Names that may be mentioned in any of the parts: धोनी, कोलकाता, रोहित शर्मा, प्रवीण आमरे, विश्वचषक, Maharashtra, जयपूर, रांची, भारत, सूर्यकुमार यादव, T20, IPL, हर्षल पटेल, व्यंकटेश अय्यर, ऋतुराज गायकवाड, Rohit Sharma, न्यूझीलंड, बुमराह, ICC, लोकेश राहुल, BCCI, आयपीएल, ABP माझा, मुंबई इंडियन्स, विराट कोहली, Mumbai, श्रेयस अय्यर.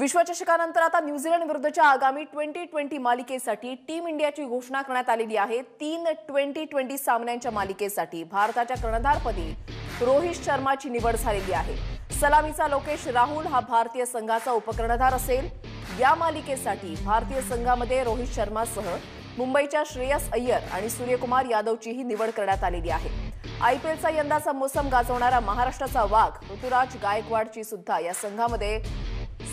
विश्वचषकानंतर आता न्यूझीलंड विरुद्धच्या आगामी 2020 मालिकेसाठी टीम इंडियाची घोषणा करण्यात आलेली आहे। 3 2020 सामन्यांच्या मालिकेसाठी भारताच्या कर्णधारपदी रोहित शर्माची निवड झालेली आहे। सलामीचा लोकेश राहुल हा भारतीय संघाचा उपकर्णधार असेल। या मालिकेसाठी भारतीय संघामध्ये रोहित शर्मासह मुंबईच्या श्रेयस अय्यर आणि सूर्यकुमार यादवचीही निवड करण्यात आलेली आहे। आयपीएलचा यंदाचा मोसम गाजवणारा महाराष्ट्राचा वाघ ऋतुराज गायकवाडची सुद्धा या संघामध्ये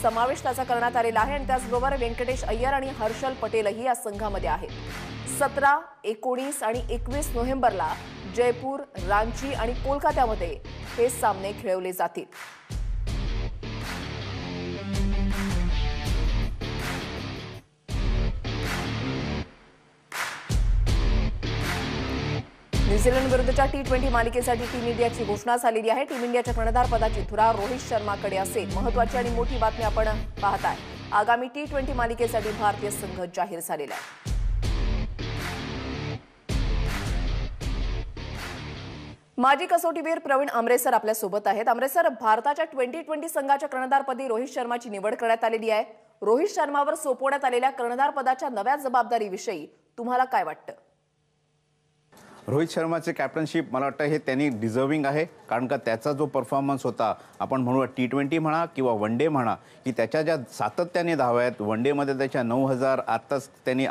समावेश करण्यात आलेला आहे आणि त्याचबरोबर व्यंकटेश अय्यर आणि हर्षल पटेलही या संघामध्ये आहेत। 17, 19 आणि 21 नोव्हेंबरला जयपूर, रांची आणि कोलकात्यामध्ये हे सामने खेळवले जातील। न्यूझीलंड विरुद्धच्या T20 मालिकेसाठी टीम इंडियाची घोषणा झालेली आहे। टीम इंडियाच्या कर्णधारपदाची धुरा रोहित शर्माकडे असेल। महत्त्वाची आणि मोठी बातमी आपण पाहत आहोत, आगामी T20 मालिकेसाठी भारतीय संघ जाहीर झालेला आहे। माजी कसोटीवीर प्रवीण आमरे सर आपल्या सोबत आहेत। आमरे सर, भारताच्या T20 संघाच्या कर्णधारपदी रोहित शर्माची निवड करण्यात आलेली आहे। रोहित शर्मावर सोपवण्यात आलेल्या कर्णधारपदाच्या नव्या जबाबदारीविषयी तुम्हाला काय वाटतं? रोहित शर्माचे कॅप्टनशिप मला वाटतं हे त्यांनी डिझर्विंग आहे, कारण का त्याचा जो परफॉर्मन्स होता, आपण म्हणूया T20 म्हणा किंवा वन डे म्हणा, की त्याच्या ज्या सातत्याने धावा आहेत, वन डेमध्ये त्याच्या 9000, आत्ताच त्यांनी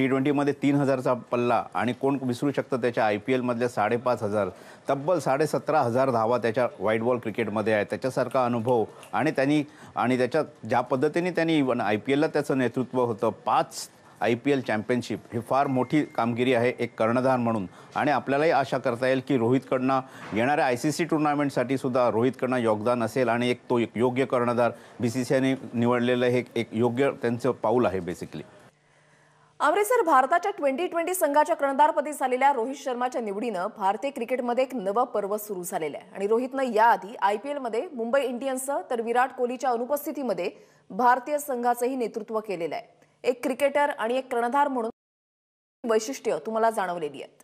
T20मध्ये 3000चा पल्ला, आणि कोण विसरू शकतं त्याच्या IPLमधल्या 5500, तब्बल 17,500 धावा त्याच्या व्हाईट बॉल क्रिकेटमध्ये आहे। त्याच्यासारखा अनुभव आणि त्याच्या ज्या पद्धतीने त्यांनी इव्हन IPLला त्याचं नेतृत्व होतं, 5 IPL चॅम्पियनशिप, ही फार मोठी कामगिरी आहे एक कर्णधार म्हणून। आणि आपल्यालाही आशा करता येईल की रोहितकडनं येणाऱ्या ICC टुर्नामेंटसाठी सुद्धा रोहितकडनं योगदान असेल आणि एक योग्य कर्णधार BCCIने निवडलेलं हे एक योग्य त्यांचं पाऊल आहे बेसिकली। आमरे सर, भारताच्या T20 संघाच्या कर्णधारपदी झालेल्या रोहित शर्माच्या निवडीनं भारतीय क्रिकेटमध्ये एक नवं पर्व सुरू झालेलं आहे आणि रोहितनं याआधी IPLमध्ये मुंबई इंडियन्सचं तर विराट कोहलीच्या अनुपस्थितीमध्ये भारतीय संघाचंही नेतृत्व केलेलं आहे। एक क्रिकेटर आणि एक कर्णधार म्हणून वैशिष्ट्य तुम्हाला जाणवलेली आहेत?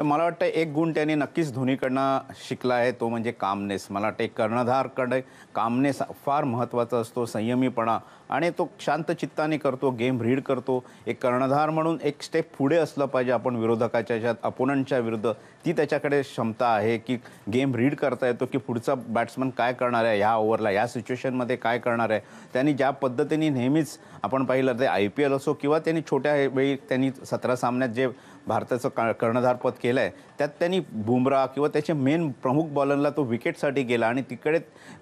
मला वाटतं एक गुण त्यांनी नक्कीच धोनीकडनं शिकला आहे, तो म्हणजे कामनेस। मला वाटतं कर्णधारकडे कामनेस फार महत्त्वाचा असतो, संयमीपणा, आणि तो शांत चित्ताने करतो, गेम रीड करतो। एक कर्णधार म्हणून एक स्टेप पुढे असलं पाहिजे आपण विरोधकाच्या ह्याच्यात, अपोनंटच्या विरुद्ध, ती त्याच्याकडे क्षमता आहे की गेम रीड करता येतो की पुढचा बॅट्समन काय करणार आहे, ह्या ओव्हरला ह्या सिच्युएशनमध्ये काय करणार आहे। त्यांनी ज्या पद्धतीने नेहमीच आपण पाहिलं, ते IPL असो किंवा त्यांनी छोट्या वेळी त्यांनी 17 सामन्यात जे भारताचं कर्णधारपद केलं आहे, त्यात त्यांनी बुमराह किंवा त्याचे मेन प्रमुख बॉलरला तो विकेटसाठी गेला आणि तिकडे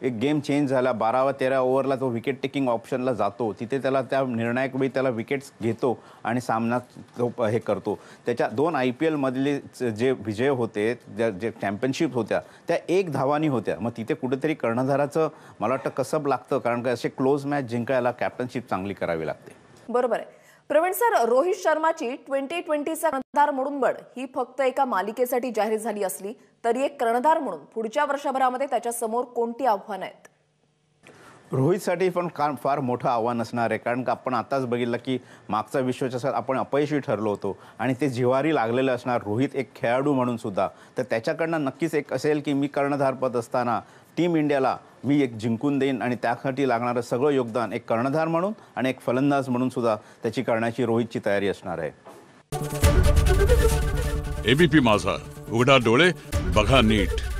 एक गेम चेंज झाला। 12 व 13 ओव्हरला तो विकेट टेकिंग ऑप्शनला जातो, तिथे त्याला त्या निर्णायक वेळी त्याला विकेट्स घेतो आणि सामना तो हे करतो। त्याच्या 2 IPLमधले जे विजय होते, जे चॅम्पियनशिप होत्या, त्या 1 धावानी होत्या। मग तिथे कुठेतरी कर्णधाराचं मला वाटतं कसब लागतं, कारण का असे क्लोज मॅच जिंकायला कॅप्टनशिप चांगली करावी लागते। बरोबर आहे प्रवीण सर, रोहित शर्माची T20चा कर्णधार म्हणून निवड ही फक्त एका मालिकेसाठी जाहीर झाली असली तरी एक कर्णधार म्हणून पुढच्या वर्षभरामध्ये त्याच्या समोर कोणती आव्हानं आहेत? रोहितसाठी पण फार मोठं आव्हान असणार आहे, कारण का आपण आताच बघितलं की मागचा विश्वचषक आपण अपयशी ठरलो होतो आणि ते जिवारी लागलेलं असणार। रोहित एक खेळाडू म्हणून सुद्धा तर त्याच्याकडनं नक्कीच एक असेल की मी कर्णधारपद असताना टीम इंडियाला मी एक जिंकून देईन, आणि त्यासाठी लागणारं सगळं योगदान एक कर्णधार म्हणून आणि एक फलंदाज म्हणून सुद्धा त्याची करण्याची रोहितची तयारी असणार आहे। ABP माझा, उघडा डोळे बघा नीट।